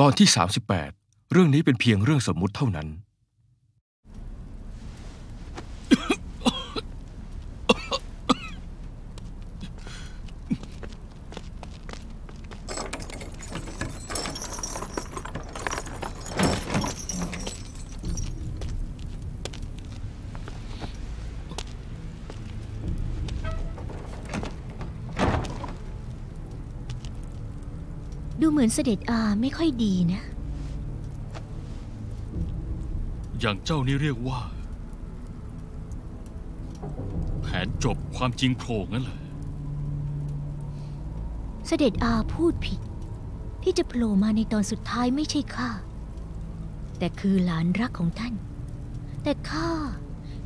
ตอนที่38เรื่องนี้เป็นเพียงเรื่องสมมุติเท่านั้นเหมือนเสด็จอาไม่ค่อยดีนะอย่างเจ้านี่เรียกว่าแผนจบความจริงโผล่งั้นเลยเสด็จอาพูดผิดที่จะโผล่มาในตอนสุดท้ายไม่ใช่ข้าแต่คือหลานรักของท่านแต่ข้า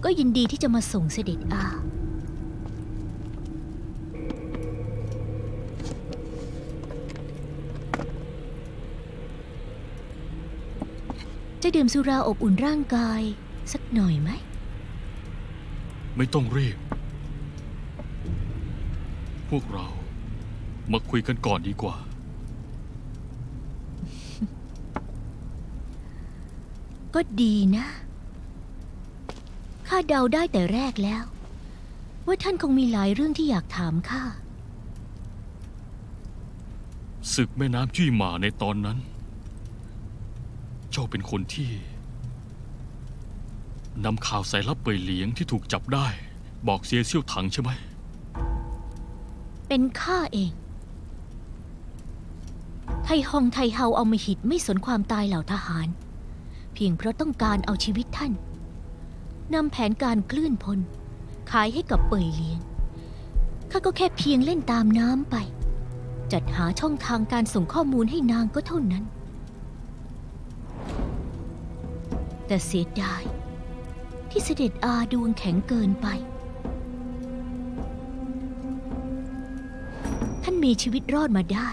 ก็ยินดีที่จะมาส่งเสด็จอาจะดื่มสุราอบอุ่นร่างกายสักหน่อยไหมไม่ต้องรีบพวกเรามาคุยกันก่อนดีกว่า ก็ดีนะข้าเดาได้แต่แรกแล้วว่าท่านคงมีหลายเรื่องที่อยากถามข้าศึกแม่น้ำจุ้ยหม่าในตอนนั้นเจ้าเป็นคนที่นำข่าวสายลับเป่ยเหลียงที่ถูกจับได้บอกเสียเซี่ยวถังใช่ไหมเป็นข้าเองไทฮองไทเฮาเอามหิดไม่สนความตายเหล่าทหารเพียงเพราะต้องการเอาชีวิตท่านนำแผนการคลื่นพลขายให้กับเป่ยเหลียงข้าก็แค่เพียงเล่นตามน้ำไปจัดหาช่องทางการส่งข้อมูลให้นางก็เท่านั้นแต่เสียดายที่เสด็จอาดวงแข็งเกินไปท่านมีชีวิตรอดมาได้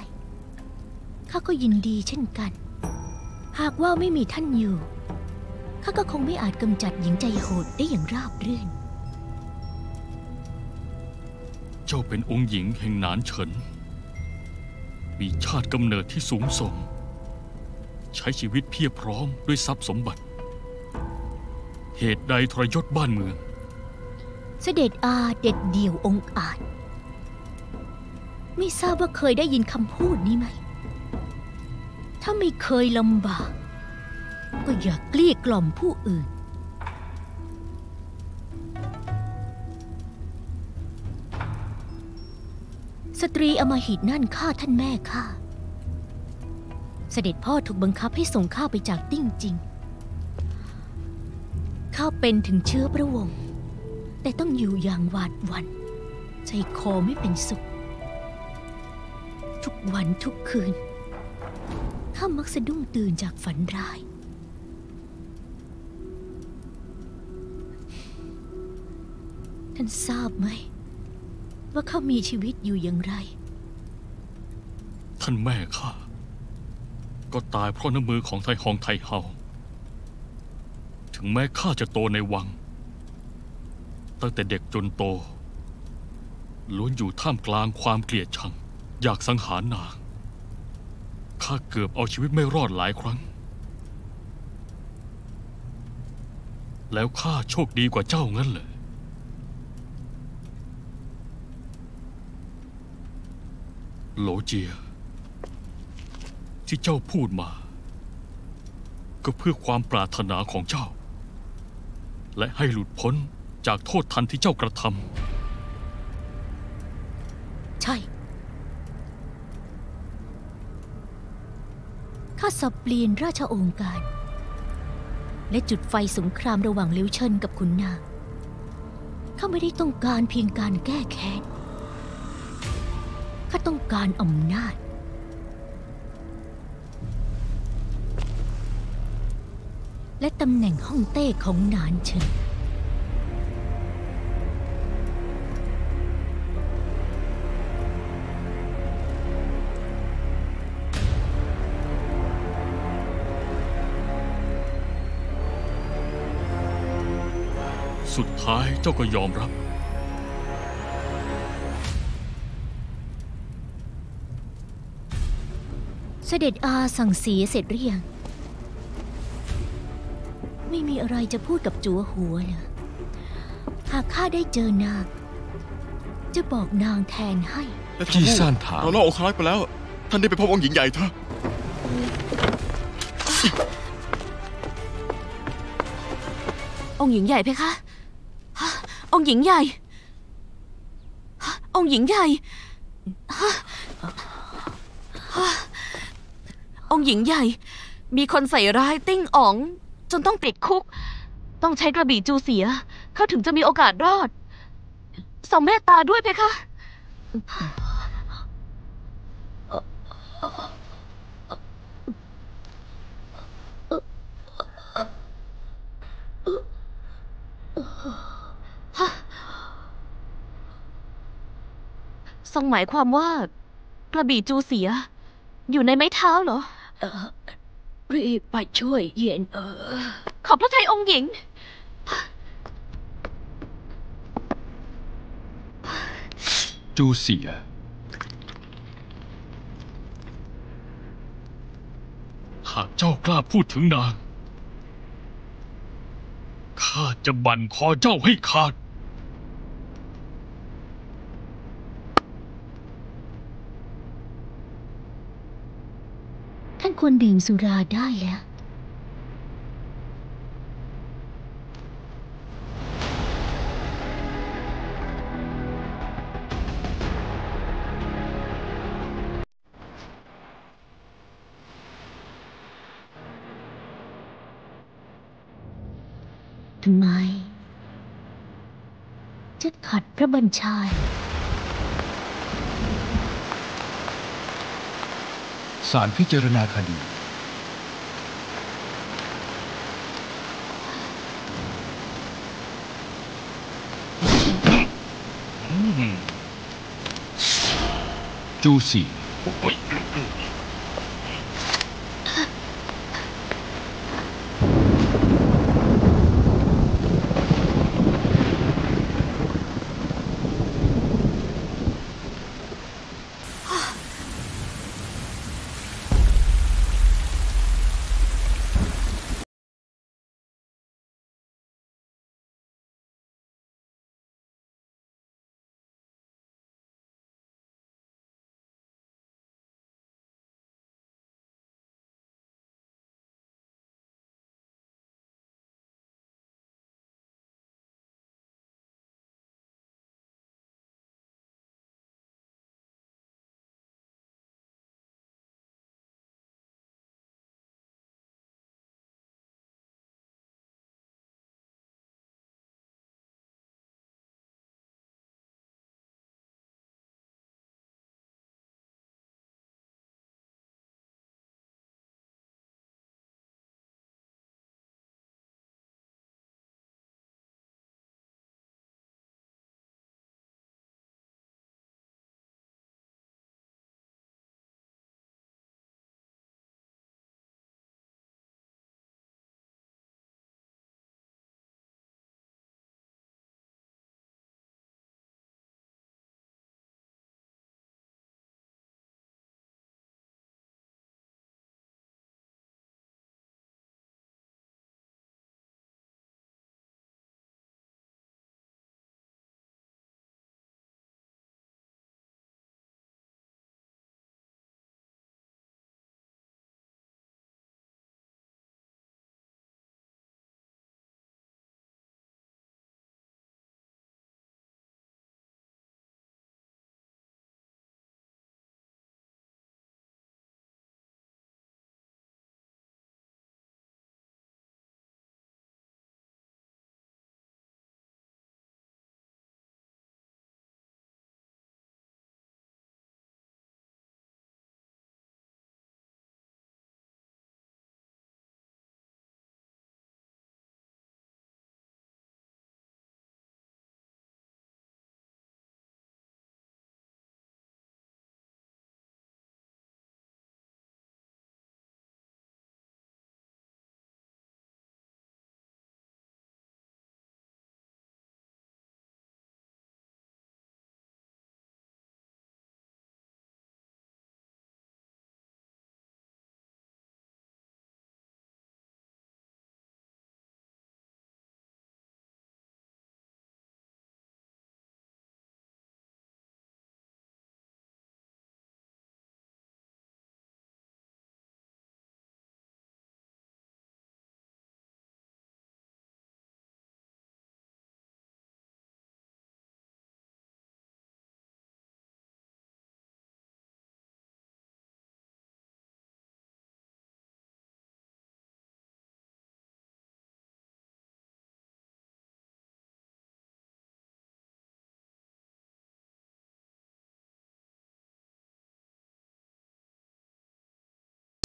ข้าก็ยินดีเช่นกันหากว่าไม่มีท่านอยู่ข้าก็คงไม่อาจกำจัดหญิงใจโหดได้อย่างราบรื่นเจ้าเป็นองค์หญิงแห่งหนานเฉินมีชาติกำเนิดที่สูงส่งใช้ชีวิตเพียบพร้อมด้วยทรัพย์สมบัติเหตุใดทรยศบ้านเมืองเสด็จอาเด็ดเดี่ยวองอาจไม่ทราบว่าเคยได้ยินคำพูดนี้ไหมถ้าไม่เคยลำบากก็อย่าเกลี้ยกล่อมผู้อื่นสตรีอำมหิตนั่นฆ่าท่านแม่ข้าเสด็จพ่อถูกบังคับให้ส่งข้าไปจากติ้งจริงข้าเป็นถึงเชื้อพระวงศ์แต่ต้องอยู่อย่างหวาดหวั่นใจคอไม่เป็นสุขทุกวันทุกคืนข้ามักสะดุ้งตื่นจากฝันร้ายท่านทราบไหมว่าข้ามีชีวิตอยู่อย่างไรท่านแม่ข้าก็ตายเพราะน้ำมือของไทฮองไทเฮาถึงแม้ข้าจะโตในวังตั้งแต่เด็กจนโตล้วนอยู่ท่ามกลางความเกลียดชังอยากสังหารนางข้าเกือบเอาชีวิตไม่รอดหลายครั้งแล้วข้าโชคดีกว่าเจ้างั้นเลยโหลเจียที่เจ้าพูดมาก็เพื่อความปรารถนาของเจ้าและให้หลุดพ้นจากโทษทันที่เจ้ากระทำใช่ข้าสับเปลี่ยนราชองค์การและจุดไฟสงครามระหว่างเหลียวเชิญกับขุนนางข้าไม่ได้ต้องการเพียงการแก้แค้นข้าต้องการอำนาจและตำแหน่งฮ่องเต้ของหนานเฉินสุดท้ายเจ้าก็ยอมรับเส เสด็จอาสั่งเสียเสร็จหรือยังไม่มีอะไรจะพูดกับจัวหัวนะหากข้าได้เจอนางจะบอกนางแทนให้จีซ่านถามเราล่อองค์คลักไปแล้วท่านได้ไปพบองค์หญิงใหญ่เถอะองค์หญิงใหญ่เพคะองค์หญิงใหญ่องค์หญิงใหญ่องค์หญิงใหญ่มีคนใส่ร้ายติ้งอ๋องจนต้องติดคุกต้องใช้กระบี่จูเสียเขาถึงจะมีโอกาสรอดส่งเมตตาด้วยเพคะทรงหมายความว่ากระบี่จูเสียอยู่ในไม้เท้าเหรอรีบไปช่วยเย็นขอบพระทัยองค์หญิงจูเสียหากเจ้ากล้าพูดถึงนางข้าจะบั่นคอเจ้าให้ขาดท่านควรดื่มสุราได้แล้วทำไมจะขัดพระบัญชาศาลพิจารณาคดีจูสี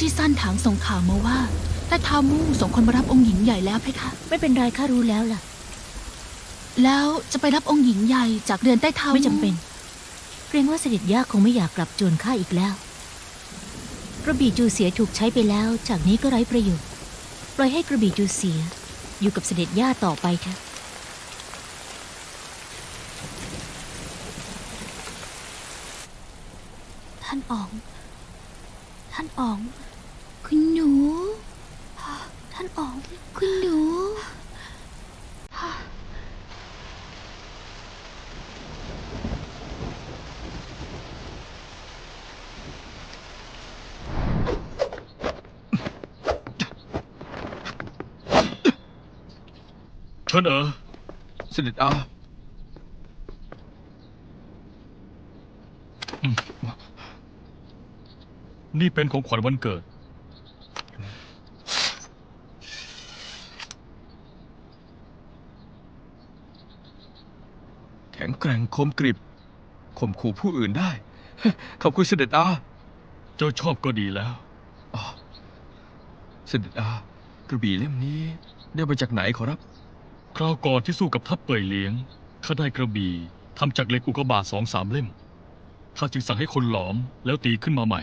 จี้ซ่านถางส่งข่าวมาว่าถ้าท้าวมู่ส่งคนมารับองค์หญิงใหญ่แล้วเพคะไม่เป็นไรข้ารู้แล้วล่ะแล้วจะไปรับองค์หญิงใหญ่จากเรือนใต้ท้าวไม่จำเป็นเกรงว่าเสด็จย่าคงไม่อยากกลับจวนข้าอีกแล้วกระบี่จูเสียถูกใช้ไปแล้วจากนี้ก็ไร้ประโยชน์ปล่อยให้กระบี่จูเสียอยู่กับเสด็จย่าต่อไปเถอะท่านอ๋องท่านอ๋องคุณหนูท่านอ๋องคุณหนูเฉินเอ๋อเสด็จอานี่เป็นของขวัญวันเกิดแข็งแกร่งคมกริบข่มขู่ผู้อื่นได้ขอบคุณเสด็จอาเจ้าชอบก็ดีแล้วเสด็จอากระบี่เล่มนี้ได้มาจากไหนขอรับคราวก่อนที่สู้กับทัพเป่ยเลี้ยงข้าได้กระบี่ทำจากเหล็กอุกกาบาต2-3เล่มข้าจึงสั่งให้คนหลอมแล้วตีขึ้นมาใหม่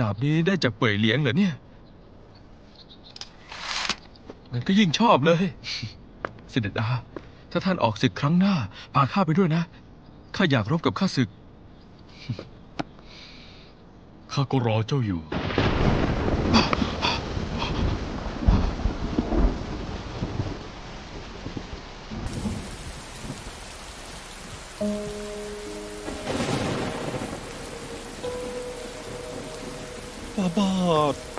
ดาบนี้ได้จากเป่ยเลี้ยงเหรอเนี่ยงั้นก็ยิ่งชอบเลยเสด็จอาถ้าท่านออกศึกครั้งหน้าพาข้าไปด้วยนะข้าอยากรบกับข้าศึกข้าก็รอเจ้าอยู่บาดฝ่าบาทถึงนักโทษ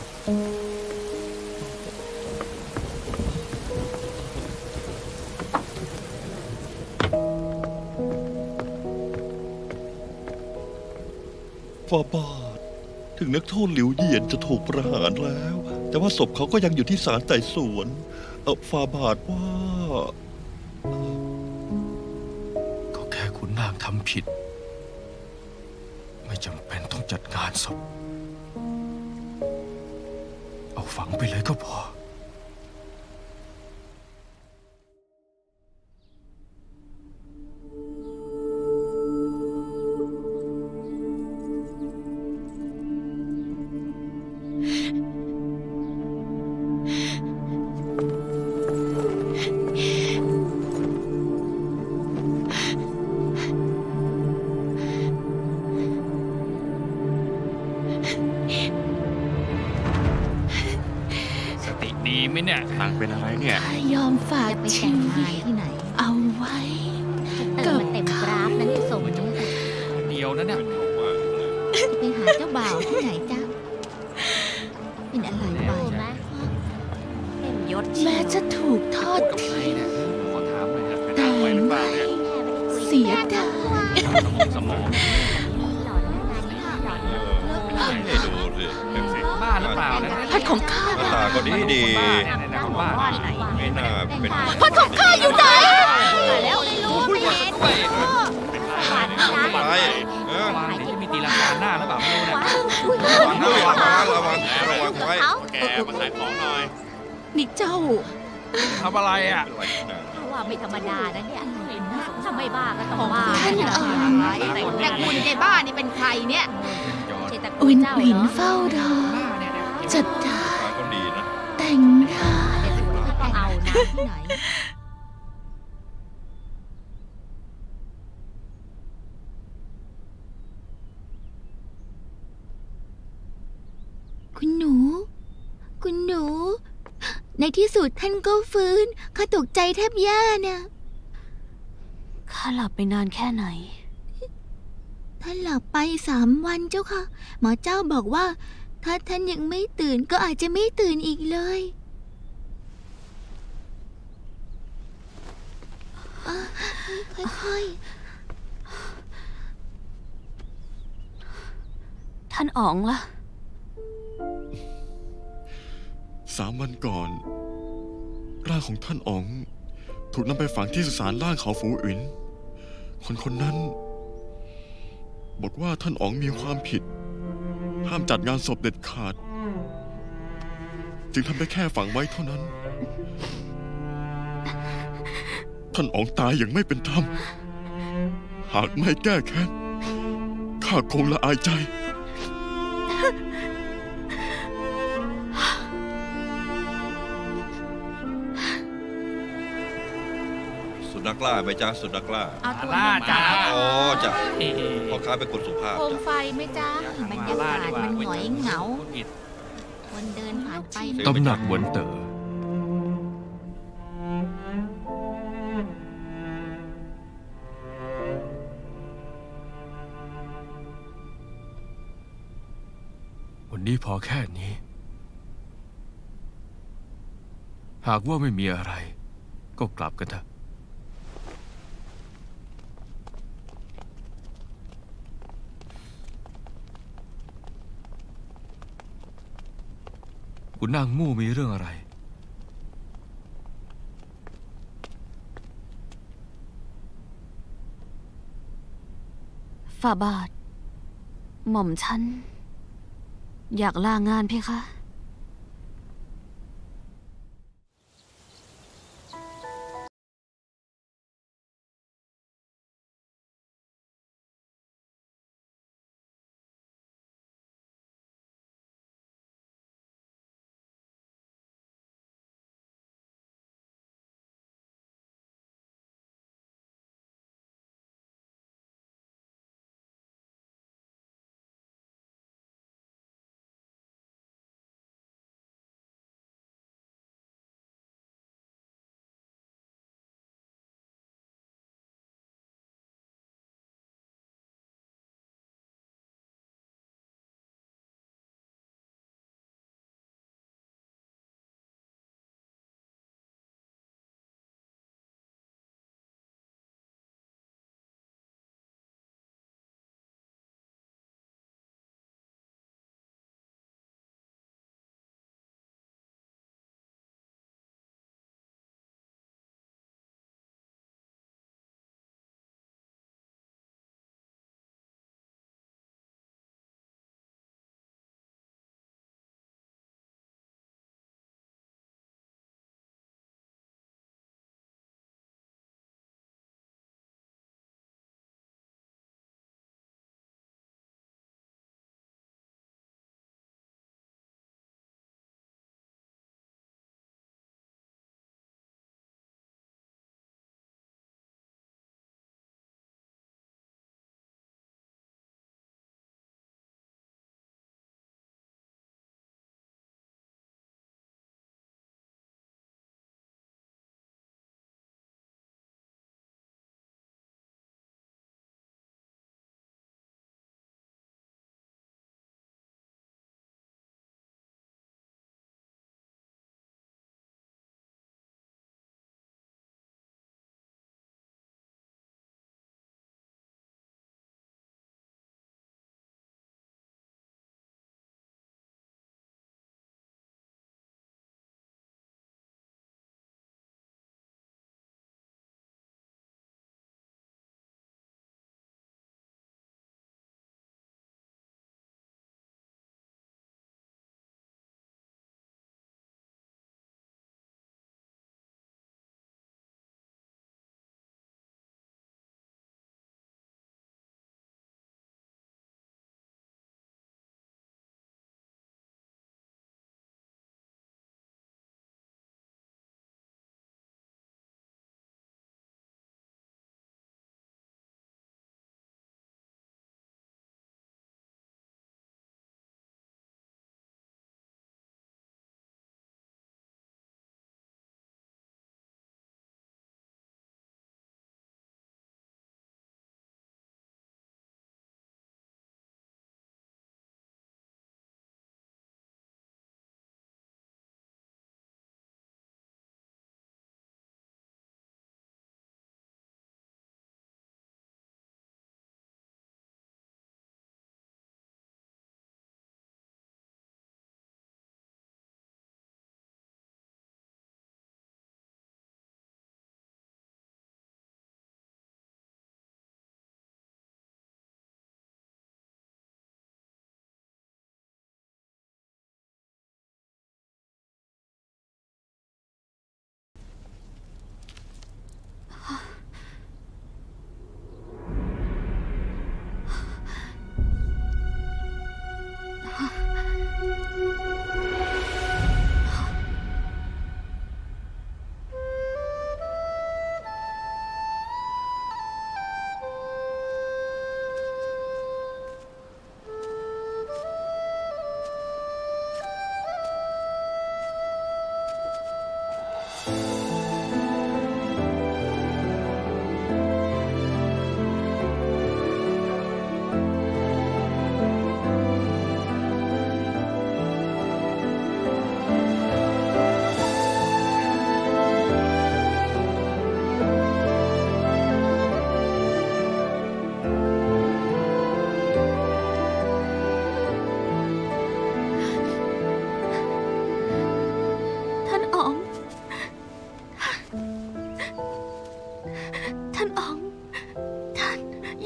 หลิวเหยียนจะถูกประหารแล้วแต่ว่าศพเขาก็ยังอยู่ที่ศาลไต่สวนฝ่าบาทว่าก็แค่ขุนนางทำผิดไม่จำเป็นต้องจัดงานศพฝังไปเลยก็พอในที่สุดท่านก็ฟื้นข้าตกใจแทบแย่นะข้าหลับไปนานแค่ไหนท่านหลับไป3 วันเจ้าค่ะหมอเจ้าบอกว่าถ้าท่านยังไม่ตื่นก็อาจจะไม่ตื่นอีกเลยค่อยๆท่านอ๋องล่ะ3 วันก่อนร่างของท่านอ๋องถูกนำไปฝังที่สุสานล่างเขาฝูอินคนนั้นบอกว่าท่านอ๋องมีความผิดห้ามจัดงานศพเด็ดขาด จึงทำได้แค่ฝังไว้เท่านั้นท่านอ๋องตายอย่างไม่เป็นธรรมหากไม่แก้แค้นข้าคงละอายใจสุนัขล่าไหมจ๊ะสุนัขล่าล่าจ้าอ๋อจ้ะพ่อค้าเป็นคนสุภาพโคมไฟไหมจ๊ะบรรยากาศมันหงอยเหงาคนเดินผ่านไปตำหนักเหวินเต๋อวันนี้พอแค่นี้หากว่าไม่มีอะไรก็กลับกันเถอะคุณนางมู่มีเรื่องอะไรฝ่าบาทหม่อมฉันอยากลางานเพคะ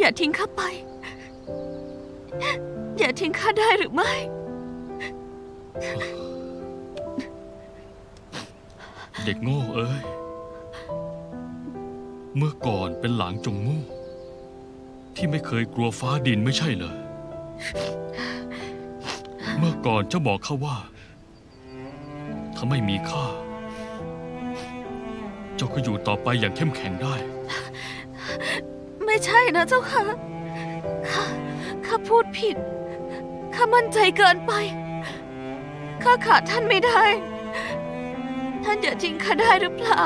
อย่าทิ้งข้าไปอย่าทิ้งข้าได้หรือไม่เด็กโง่เอ้ยเมื่อก่อนเป็นหลางจงมู่ที่ไม่เคยกลัวฟ้าดินไม่ใช่เหรอเมื่อก่อนเจ้าบอกข้าว่าถ้าไม่มีข้าเจ้าก็อยู่ต่อไปอย่างเข้มแข็งได้ไม่ใช่นะเจ้าค่ะข้าพูดผิดข้ามั่นใจเกินไปข้าขาดท่านไม่ได้ท่านจะจริงข้าได้หรือเปล่า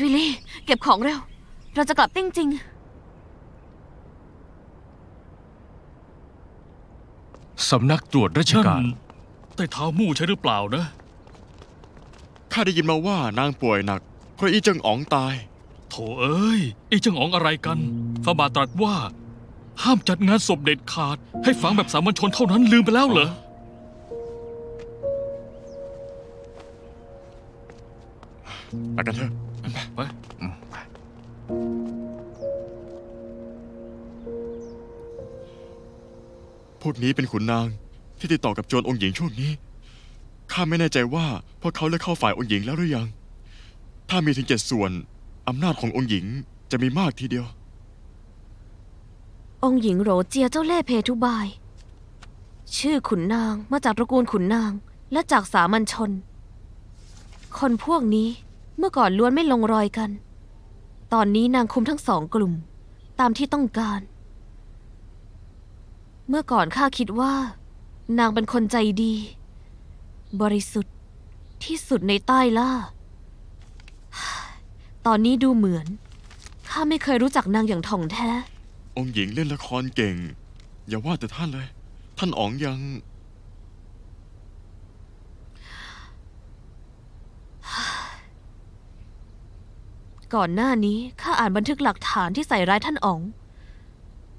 จุยลี่เก็บของเร็วเราจะกลับติ้งจริงสำนักตรวจราชการใต้เท้ามู่ใช่หรือเปล่านะข้าได้ยินมาว่านางป่วยหนักเพราะอี้เจิ้งอ๋องตายโถเอ้ยอี้เจิ้งอ๋องอะไรกันพระบาทตรัสว่าห้ามจัดงานศพเด็ดขาดให้ฝังแบบสามัญชนเท่านั้นลืมไปแล้วเหรอไปกันเถอะไปพวกนี้เป็นขุนนางที่ติดต่อกับโจรองค์หญิงช่วงนี้ข้าไม่แน่ใจว่าพวกเขาได้เข้าฝ่ายองค์หญิงแล้วหรือยังถ้ามีถึง7ส่วนอำนาจขององค์หญิงจะมีมากทีเดียวองค์หญิงโหรเจียเจ้าเล่ห์เพทุบายชื่อขุนนางมาจากตระกูลขุนนางและจากสามัญชนคนพวกนี้เมื่อก่อนล้วนไม่ลงรอยกันตอนนี้นางคุมทั้งสองกลุ่มตามที่ต้องการเมื่อก่อนข้าคิดว่านางเป็นคนใจดีบริสุทธิ์ที่สุดในใต้ล่าตอนนี้ดูเหมือนข้าไม่เคยรู้จักนางอย่างถ่องแท้องค์หญิงเล่นละครเก่งอย่าว่าแต่ท่านเลยท่านอ๋องยังก่อนหน้านี้ข้าอ่านบันทึกหลักฐานที่ใส่ร้ายท่านอ๋อง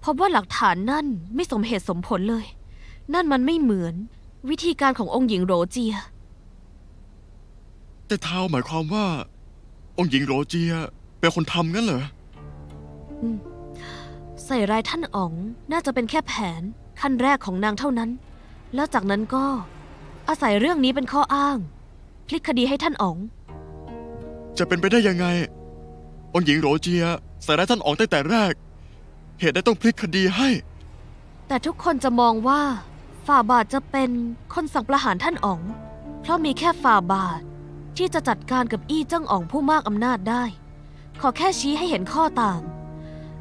พบว่าหลักฐานนั่นไม่สมเหตุสมผลเลยนั่นมันไม่เหมือนวิธีการขององค์หญิงโรเจียแต่เท้าหมายความว่าองค์หญิงโรเจียเป็นคนทำงั้นเหรอใส่ร้ายท่านอ๋องน่าจะเป็นแค่แผนขั้นแรกของนางเท่านั้นแล้วจากนั้นก็อาศัยเรื่องนี้เป็นข้ออ้างพลิกคดีให้ท่านอ๋องจะเป็นไปได้ยังไงองค์หญิงโรเจียใส่ร้ายท่านอ๋องตั้งแต่แรกเหตุใดต้องพลิกคดีให้แต่ทุกคนจะมองว่าฝ่าบาทจะเป็นคนสั่งประหารท่านอ๋องเพราะมีแค่ฝ่าบาทที่จะจัดการกับอี้เจิ้งอ๋องผู้มากอำนาจได้ขอแค่ชี้ให้เห็นข้อต่าง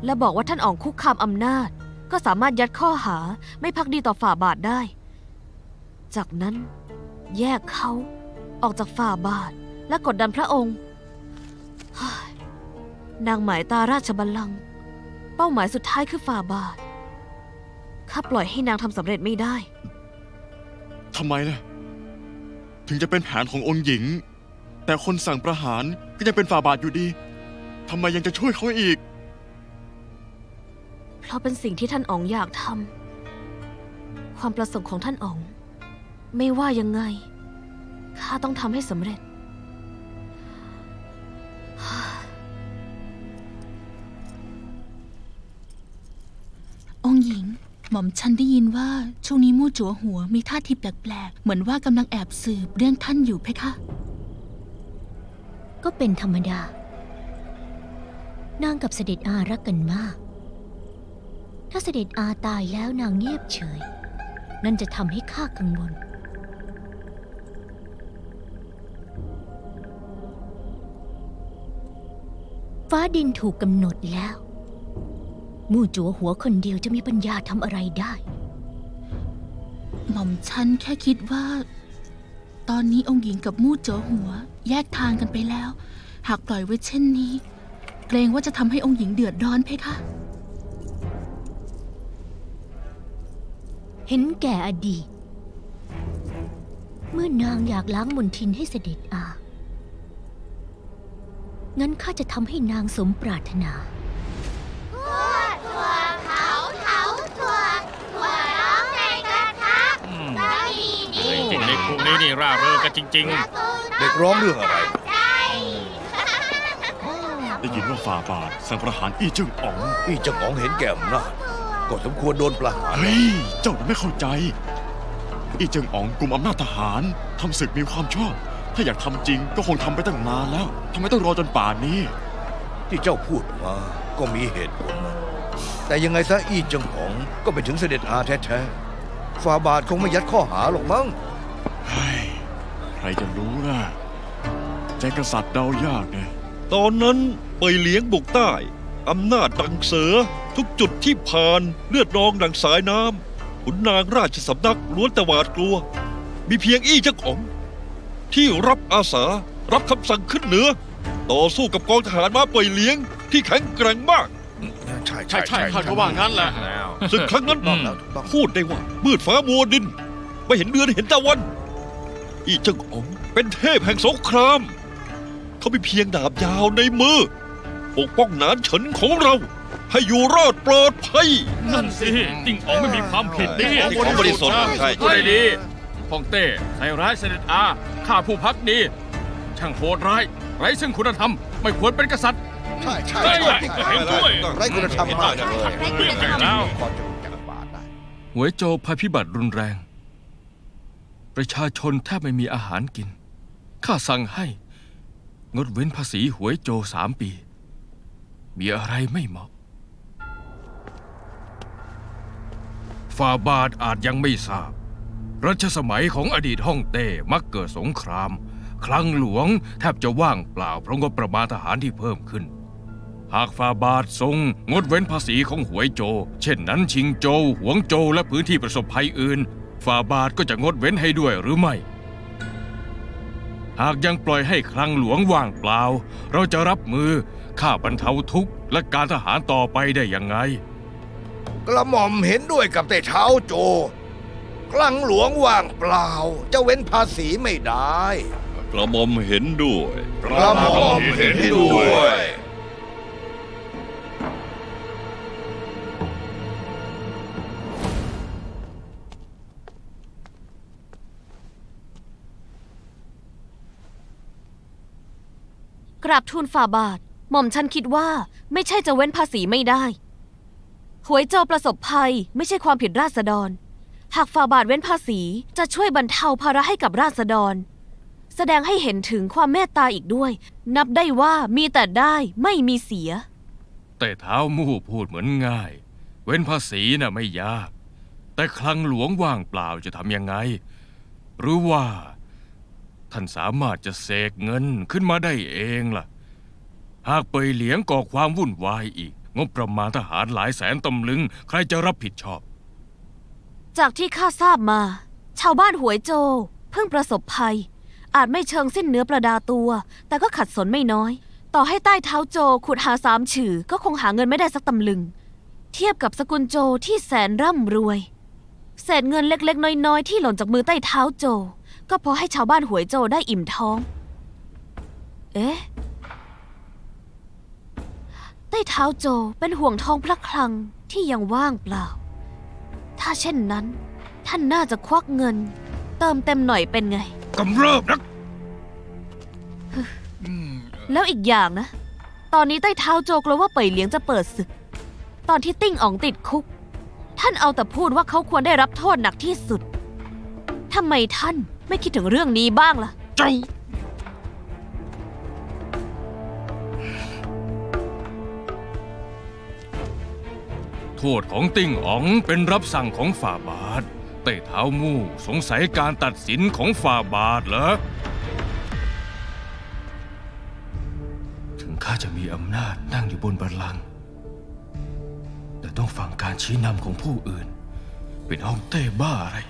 และบอกว่าท่านอ๋องคุกคามอำนาจก็สามารถยัดข้อหาไม่ภักดีต่อฝ่าบาทได้จากนั้นแยกเขาออกจากฝ่าบาทและกดดันพระองค์นางหมายตาราชบัลลังก์เป้าหมายสุดท้ายคือฝ่าบาทข้าปล่อยให้นางทำสำเร็จไม่ได้ทำไมล่ะถึงจะเป็นแผนขององค์หญิงแต่คนสั่งประหารก็ยังเป็นฝ่าบาทอยู่ดีทำไมยังจะช่วยเขาอีกเพราะเป็นสิ่งที่ท่านอ๋องอยากทำความประสงค์ของท่านอ๋องไม่ว่ายังไงข้าต้องทำให้สำเร็จองค์หญิงหม่อมฉันได้ยินว่าช่วงนี้มู่จั๋วหัวมีท่าทีแปลกๆเหมือนว่ากำลังแอบสืบเรื่องท่านอยู่เพคะก็เป็นธรรมดา นางกับเสด็จอารักกันมากถ้าเสด็จอาตายแล้วนางเงียบเฉยนั่นจะทำให้ข้ากังวลฟ้าดินถูกกำหนดแล้วมู่จัวหัวคนเดียวจะมีปัญญาทำอะไรได้หม่อมฉันแค่คิดว่าตอนนี้องค์หญิงกับมู่จัวหัวแยกทางกันไปแล้วหากปล่อยไว้เช่นนี้เกรงว่าจะทำให้องค์หญิงเดือดร้อนเพคะเห็นแก่อดีตเมื่อนางอยากล้างมนทินให้เสด็จอางั้นข้าจะทำให้นางสมปรารถนาถั่วเผาถั่วร้องในกระทะบะหมี่นี่จริงๆในคุกนี้นี่ร่าเริงกันจริงๆเด็กร้องเรื่องอะไรได้ยินว่าฝ่าบาทสั่งประหารอี้จึงอ๋องเห็นแก่อำนาจก็สมควรโดนประหารเฮ้ยเจ้าไม่เข้าใจอี้จึงอ๋องกลุ่มอำนาจทหารทำศึกมีความชอบถ้าอยากทำจริงก็คงทำไปตั้งนานแล้วทำไมต้องรอจนป่านนี้ที่เจ้าพูดมาก็มีเหตุผลแต่ยังไงซะอี้จึงอ๋องก็ไปถึงเสด็จอาแท้ๆฝ่าบาทคงไม่ยัดข้อหาหรอกมั้งใครจะรู้ล่ะใจกษัตริย์เดายากเลยตอนนั้นไปเลี้ยงบุกใต้อำนาจดังเสือทุกจุดที่ผ่านเลือดนองดังสายน้ำขุนนางราชสำนักล้วนแต่หวาดกลัวมีเพียงอี้เจ้าของที่รับอาสารับคำสั่งขึ้นเหนือต่อสู้กับกองทหารม้าเป่ยเลี้ยงที่แข็งแกร่งมากใช่ข้าก็ว่างั้นแหละซึ่งครั้งนั้นพูดได้ว่ามืดฟ้ามัวดินไม่เห็นเดือนเห็นตะวันอี้เจ้าของเป็นเทพแห่งสงครามเขามีเพียงดาบยาวในมือปกป้องนานเฉินของเราให้อยู่รอดปลอดภัยนั่นสิติ่งอ๋องไม่มีความผิดนี่ของบริสุทธิ์ใช่ช่วยดีพงเต้ใส่ร้ายเสด็จอาฆ่าผู้พักดีช่างโหดร้ายไร้ซึ่งคุณธรรมไม่ควรเป็นกษัตริย์ใช่ด้วยไร้คุณธรรมมากเลยแล้วหัวโจภัยพิบัติรุนแรงประชาชนแทบไม่มีอาหารกินข้าสั่งให้งดเว้นภาษีหวยโจ3 ปีมีอะไรไม่เหมาะฝ่าบาทอาจยังไม่ทราบรัชสมัยของอดีตฮ่องเต้มักเกิดสงครามคลังหลวงแทบจะว่างเปล่าเพราะงบประมาณทหารที่เพิ่มขึ้นหากฝ่าบาททรงงดเว้นภาษีของหวยโจเช่นนั้นชิงโจหวงโจและพื้นที่ประสบภัยอื่นฝ่าบาทก็จะงดเว้นให้ด้วยหรือไม่หากยังปล่อยให้คลังหลวงว่างเปล่าเราจะรับมือข้าบรรเทาทุกข์และการทหารต่อไปได้ยังไงกระหม่อมเห็นด้วยกับเต้เท้าโจคลังหลวงว่างเปล่าจะเว้นภาษีไม่ได้กระหม่อมเห็นด้วยกราบทูลฝ่าบาทหม่อมฉันคิดว่าไม่ใช่จะเว้นภาษีไม่ได้หวยโจประสบภัยไม่ใช่ความผิดราษฎรหากฝ่าบาทเว้นภาษีจะช่วยบรรเทาภาระให้กับราษฎรแสดงให้เห็นถึงความเมตตาอีกด้วยนับได้ว่ามีแต่ได้ไม่มีเสียแต่เท้ามู่พูดเหมือนง่ายเว้นภาษีน่ะไม่ยากแต่คลังหลวงว่างเปล่าจะทำยังไงหรือว่าท่านสามารถจะเสกเงินขึ้นมาได้เองล่ะหากเป่ยเหลียงก่อความวุ่นวายอีกงบประมาณทหารหลายแสนตำลึงใครจะรับผิดชอบจากที่ข้าทราบมาชาวบ้านหวยโจเพิ่งประสบภัยอาจไม่เชิงสิ้นเนื้อประดาตัวแต่ก็ขัดสนไม่น้อยต่อให้ใต้เท้าโจขุดหา3 ฉือก็คงหาเงินไม่ได้สักตำลึงเทียบกับสกุลโจที่แสนร่ำรวยเศษเงินเล็กๆน้อยๆที่หล่นจากมือใต้เท้าโจก็พอให้ชาวบ้านหวยโจได้อิ่มท้องเอ๊ะใต้เท้าโจเป็นห่วงทองพระคลังที่ยังว่างเปล่าถ้าเช่นนั้นท่านน่าจะควักเงินเติมเต็มหน่อยเป็นไงกำเริบนักแล้วอีกอย่างนะตอนนี้ใต้เท้าโจกลัวว่าเป่ยเหลียงจะเปิดศึกตอนที่ติ่งอ๋องติดคุกท่านเอาแต่พูดว่าเขาควรได้รับโทษหนักที่สุดทำไมท่านไม่คิดถึงเรื่องนี้บ้างล่ะเจ้า โทษของติ่งอ๋องเป็นรับสั่งของฝ่าบาทเต้เท้ามู่สงสัยการตัดสินของฝ่าบาทเหรอถึงข้าจะมีอำนาจนั่งอยู่บนบัลลังก์แต่ต้องฟังการชี้นำของผู้อื่นเป็นฮ่องเต้บ้าอะไร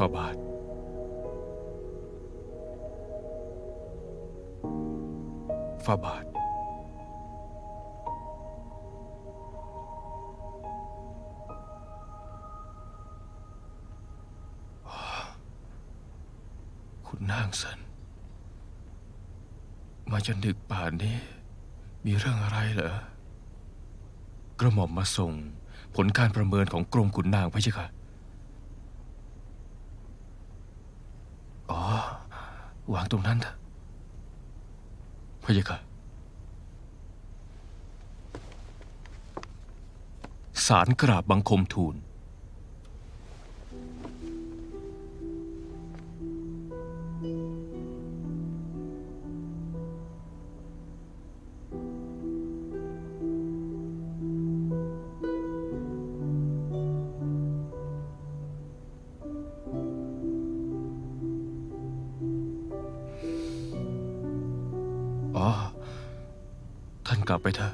ฝ่าบาทฝ่าบาทคุณนางสันมาจนดึกป่านนี้มีเรื่องอะไรเหรอกระหม่อมมาส่งผลการประเมินของกรมขุนนางพระเจ้าค่ะอ๋อวางตรงนั้นเถอะพระเจ้าค่ะศาลกราบบังคมทูลกลับไปเถอะ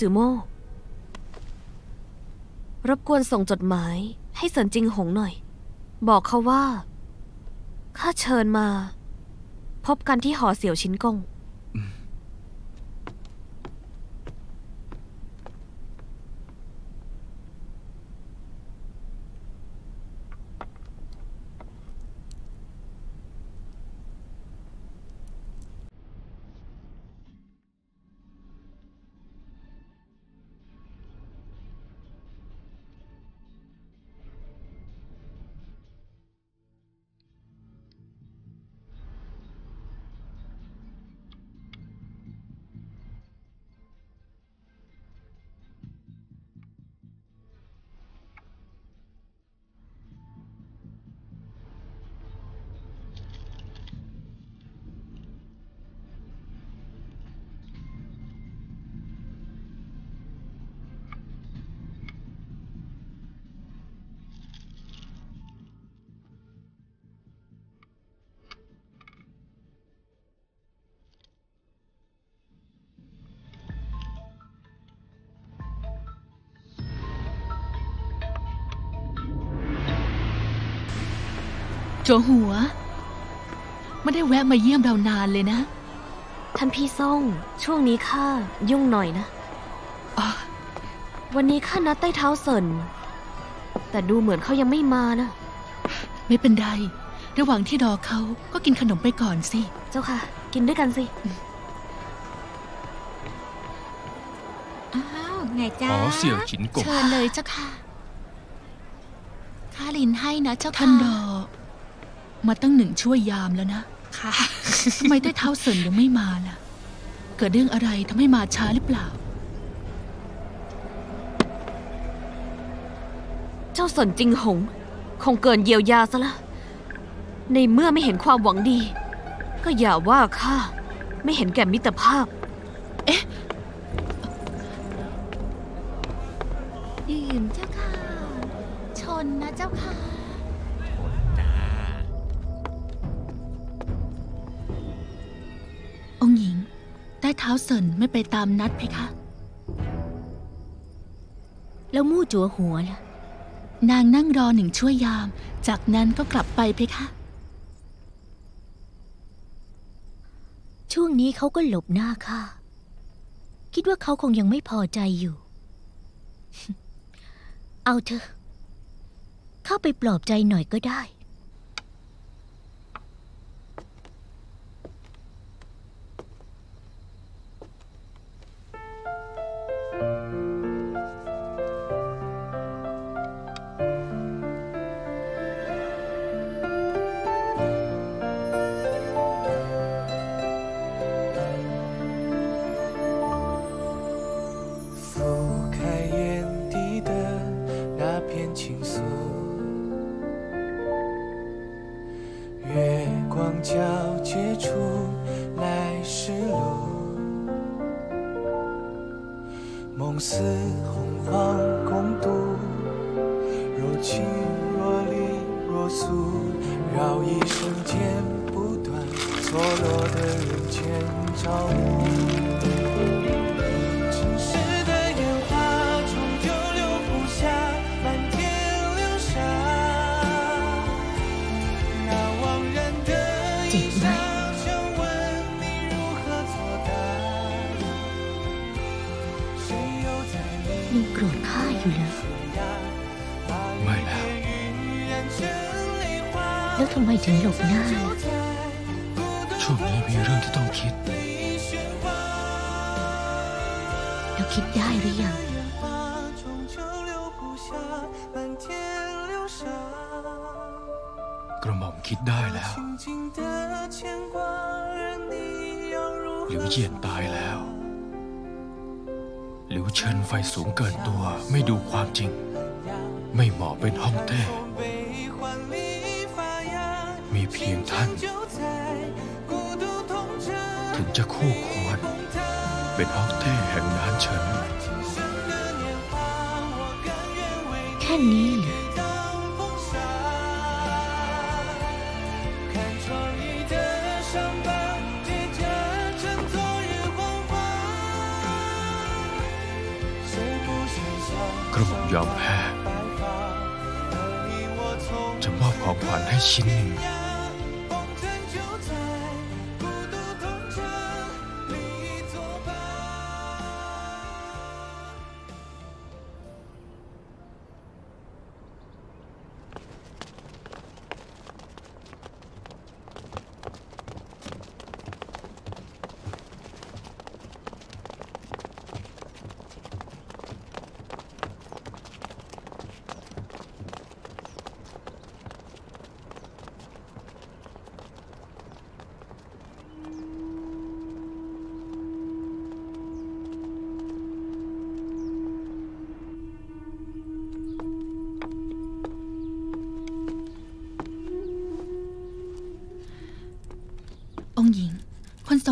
จือโม่รบกวนส่งจดหมายให้เซินจิงหงหน่อยบอกเขาว่าข้าเชิญมาพบกันที่หอเสี่ยวชินกงโจหัวไม่ได้แวะมาเยี่ยมเรานานเลยนะท่านพี่ซ่งช่วงนี้ข้ายุ่งหน่อยนะวันนี้ข้านัดใต้เท้าเซินแต่ดูเหมือนเขายังไม่มานะไม่เป็นไรระหว่างที่รอเขาก็กินขนมไปก่อนสิเจ้าค่ะกินด้วยกันสิอ้าวไงจ้าอ๋อเสี่ยวฉินกงเชิญเลยเจ้าค่ะข้าลินให้นะเจ้าค่ะท่านรอมาตั้งหนึ่งชั่วยามแล้วนะค่ะทำไมใต้เท้าเซินยังไม่มาล่ะเกิดเรื่องอะไรทำให้มาช้าหรือเปล่าเจ้าเซินจิงหงคงเกินเยียวยาซะละในเมื่อไม่เห็นความหวังดีก็อย่าว่าข้าไม่เห็นแก่มิตรภาพเอ๊ะดื่มเจ้าค่ะชนนะเจ้าค่ะ ท้าวเซินไม่ไปตามนัดเพคะแล้วมู่จัวหัวล่ะนางนั่งรอหนึ่งชั่วยามจากนั้นก็กลับไปเพคะช่วงนี้เขาก็หลบหน้าข้าคิดว่าเขาคงยังไม่พอใจอยู่เอาเถอะเข้าไปปลอบใจหน่อยก็ได้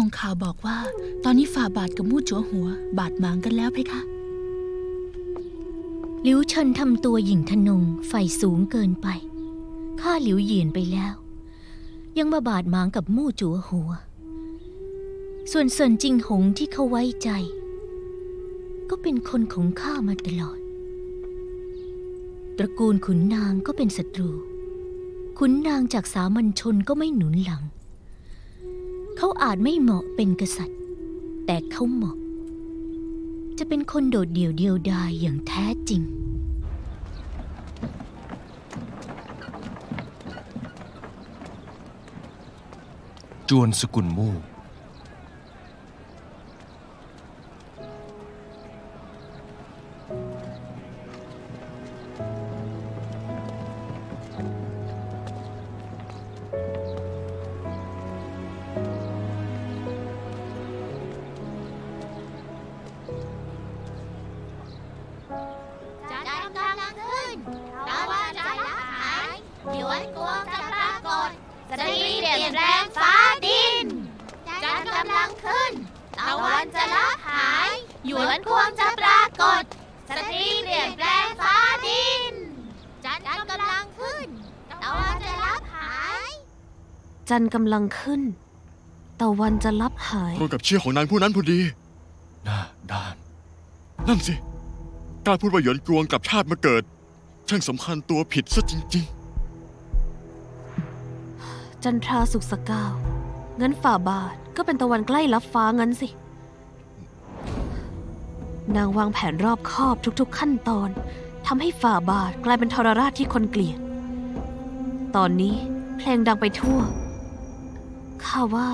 ส่งข่าวบอกว่าตอนนี้ฝ่าบาทกับมู่จัวหัวบาดหมางกันแล้วเพคะหลิวเฉินทำตัวหยิ่งทะนงไฟสูงเกินไปฆ่าหลิวเหยียนไปแล้วยังมาบาดหมางกับมู่จัวหัวส่วนเซินจิงหงที่เขาไว้ใจก็เป็นคนของข้ามาตลอดตระกูลขุนนางก็เป็นศัตรูขุนนางจากสามัญชนก็ไม่หนุนหลังเขาอาจไม่เหมาะเป็นกษัตริย์แต่เขาเหมาะจะเป็นคนโดดเดี่ยวเดียวดายอย่างแท้จริงจวนสกุลมู่จันทร์กำลังขึ้น ตะวันจะลับหายตรงกับชื่อของนางผู้นั้นพอดีหน้าด้านนั่นสิกล้าพูดว่าหยวนกวงกลับชาติมาเกิดช่างสำคัญตัวผิดซะจริงๆจันทราสุขสกาวเงินฝ่าบาทก็เป็นตะวันใกล้ลับฟ้างั้นสินางวางแผนรอบคอบทุกๆขั้นตอนทำให้ฝ่าบาทกลายเป็นทรราชที่คนเกลียดตอนนี้เพลงดังไปทั่วข้าว่า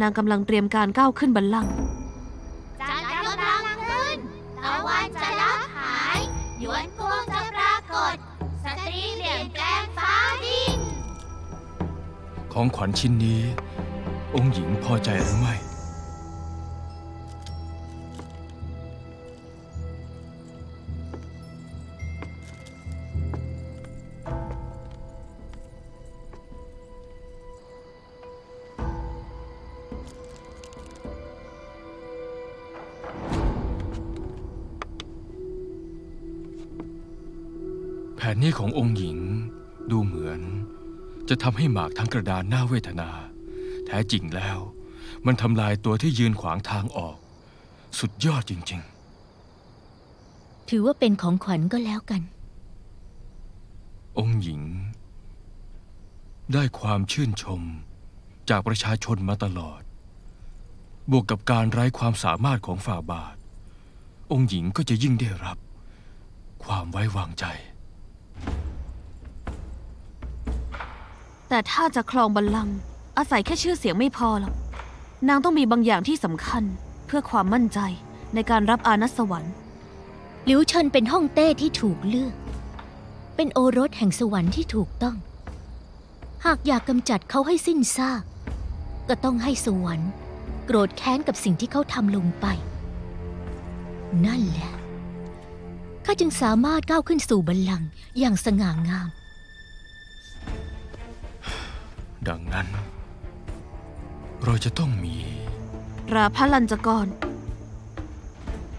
นางกำลังเตรียมการก้าวขึ้นบัลลังก์จันทร์กำลังขึ้นตะวันจะลับหายหยวนกวงจะปรากฏสตรีเปลี่ยนแปลงฟ้าดินของขวัญชิ้นนี้องค์หญิงพอใจหรือไม่แผนนี้ขององค์หญิงดูเหมือนจะทำให้หมากทั้งกระดานน่าเวทนาแท้จริงแล้วมันทำลายตัวที่ยืนขวางทางออกสุดยอดจริงๆถือว่าเป็นของขวัญก็แล้วกันองค์หญิงได้ความชื่นชมจากประชาชนมาตลอดบวกกับการไร้ความสามารถของฝ่าบาทองค์หญิงก็จะยิ่งได้รับความไว้วางใจแต่ถ้าจะครองบัลลังก์อาศัยแค่ชื่อเสียงไม่พอหรอกนางต้องมีบางอย่างที่สำคัญเพื่อความมั่นใจในการรับอาณาสวรรค์หลิวเฉินเป็นฮ่องเต้ที่ถูกเลือกเป็นโอรสแห่งสวรรค์ที่ถูกต้องหากอยากกำจัดเขาให้สิ้นซากก็ต้องให้สวรรค์โกรธแค้นกับสิ่งที่เขาทำลงไปนั่นแหละข้าจึงสามารถก้าวขึ้นสู่บัลลังก์อย่างสง่างามดังนั้นเราจะต้องมีตราพลัญจกร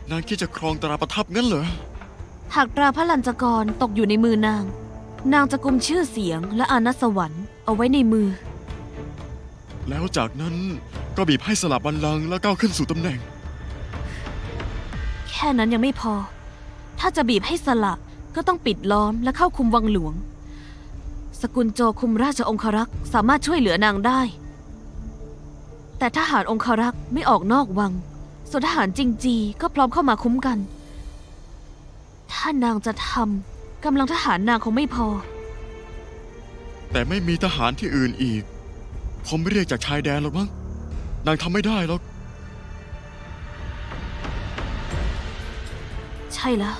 นางคิดจะครองตราประทับงั้นเหรอหากตราพลัญจกรตกอยู่ในมือนางนางจะกุมชื่อเสียงและอาณาสวรรค์เอาไว้ในมือแล้วจากนั้นก็บีบให้สลับบัลลังก์แล้วก้าวขึ้นสู่ตำแหน่งแค่นั้นยังไม่พอถ้าจะบีบให้สละก็ต้องปิดล้อมและเข้าคุมวังหลวงสกุลโจคุมราชองครักษ์สามารถช่วยเหลือนางได้แต่ทหารองครักษ์ไม่ออกนอกวังส่วนทหารจิงจีก็พร้อมเข้ามาคุ้มกันถ้านางจะทำกำลังทหารนางคงไม่พอแต่ไม่มีทหารที่อื่นอีกผมไม่เรียกจากชายแดนหรอกมั้งนางทำไม่ได้หรอกใช่แล้ว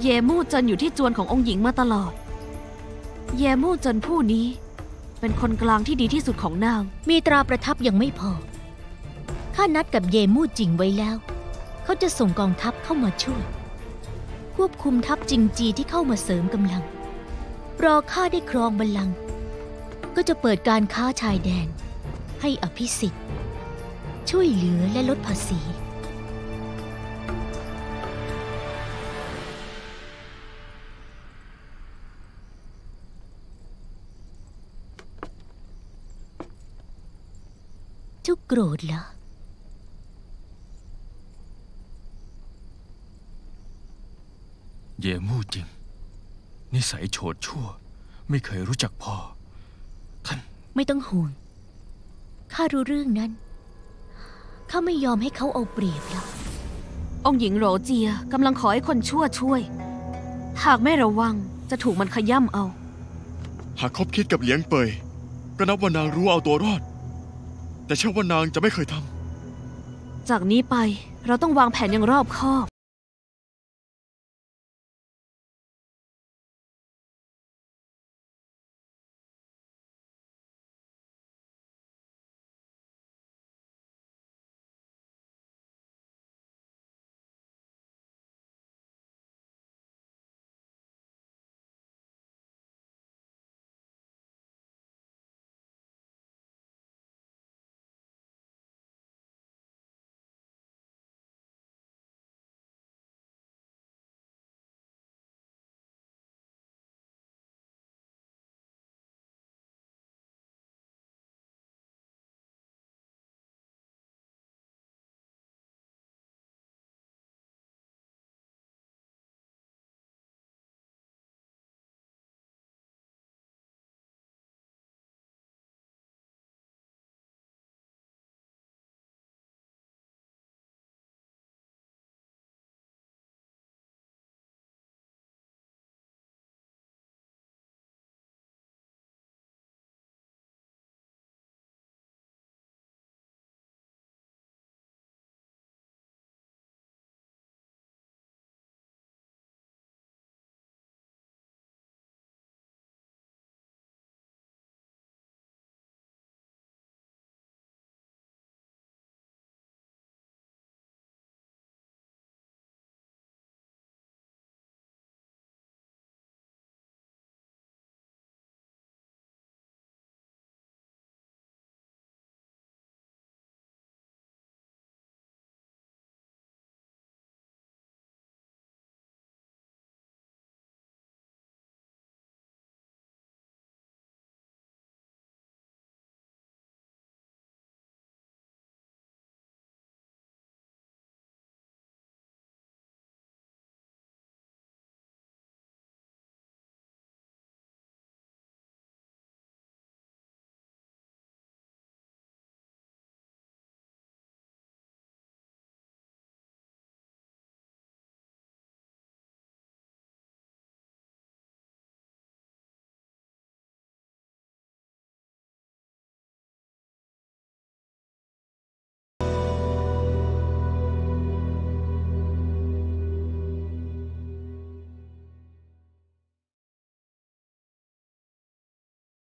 เยมู่เจินอยู่ที่จวนขององค์หญิงมาตลอดเยมู่เจินผู้นี้เป็นคนกลางที่ดีที่สุดของนางมีตราประทับยังไม่พอข้านัดกับเยมู่จิงไว้แล้วเขาจะส่งกองทัพเข้ามาช่วยควบคุมทัพจิงจีที่เข้ามาเสริมกำลังรอข้าได้ครองบัลลังก์ก็จะเปิดการค้าชายแดนให้อภิสิทธิ์ช่วยเหลือและลดภาษีเจ้าโกรธเหรอเย่มู่จริงนิสัยโฉดชั่วไม่เคยรู้จักพ่อท่านไม่ต้องห่วงข้ารู้เรื่องนั้นข้าไม่ยอมให้เขาเอาเปรียบหรอกองค์หญิงโหลเจียกำลังขอให้คนชั่วช่วยหากไม่ระวังจะถูกมันขย่ำเอาหากคบคิดกับเลี้ยงเปยก็นับว่านางรู้เอาตัวรอดแต่เชื่อว่านางจะไม่เคยทำจากนี้ไปเราต้องวางแผนอย่างรอบคอบ